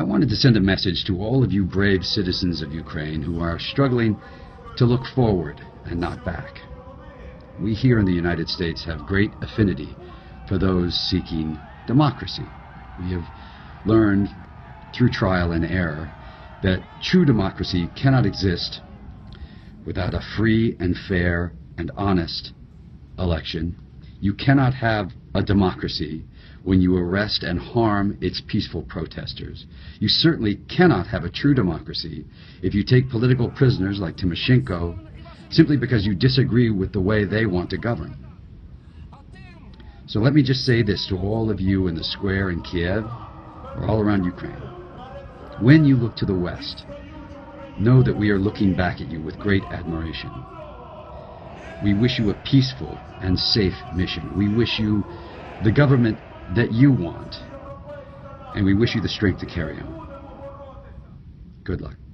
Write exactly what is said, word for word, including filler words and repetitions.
I wanted to send a message to all of you brave citizens of Ukraine who are struggling to look forward and not back. We here in the United States have great affinity for those seeking democracy. We have learned through trial and error that true democracy cannot exist without a free and fair and honest election. You cannot have a democracy when you arrest and harm its peaceful protesters. You certainly cannot have a true democracy if you take political prisoners like Tymoshenko simply because you disagree with the way they want to govern. So let me just say this to all of you in the square in Kiev or all around Ukraine. When you look to the West, know that we are looking back at you with great admiration. We wish you a peaceful and safe mission. We wish you the government that you want, and we wish you the strength to carry on. Good luck.